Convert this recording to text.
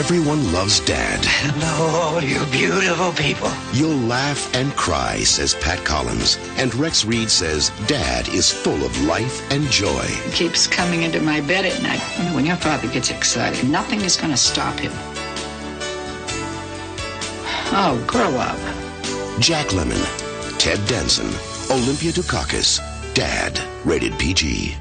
Everyone loves Dad. Hello, you beautiful people. You'll laugh and cry, says Pat Collins. And Rex Reed says Dad is full of life and joy. He keeps coming into my bed at night. You know, when your father gets excited, nothing is going to stop him. Oh, grow up. Jack Lemmon, Ted Danson, Olympia Dukakis, Dad, rated PG.